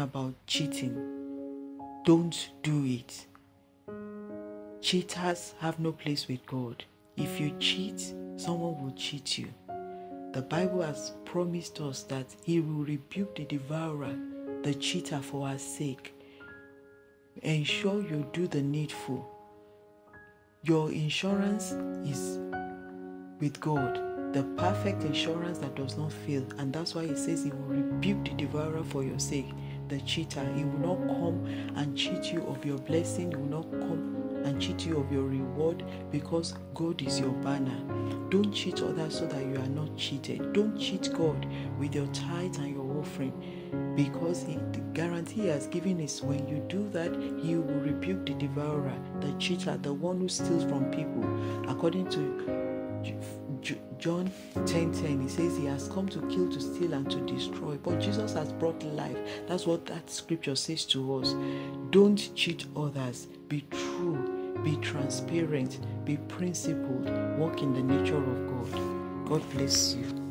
about cheating. Don't do it. Cheaters have no place with God. If you cheat, someone will cheat you. The Bible has promised us that He will rebuke the devourer, the cheater, for our sake. Ensure you do the needful. Your insurance is with God, the perfect insurance that does not fail. And that's why He says He will rebuke the devourer for your sake, the cheater. He will not come and cheat you of your blessing. He will not come and cheat you of your reward, because God is your banner. Don't cheat others so that you are not cheated. Don't cheat God with your tithe and your offering, because the guarantee He has given is when you do that, He will rebuke the devourer, the cheater, the one who steals from people. According to John 10:10, He says He has come to kill, to steal, and to destroy. But Jesus has brought life. That's what that scripture says to us. Don't cheat others. Be true. Be transparent. Be principled. Walk in the nature of God. God bless you.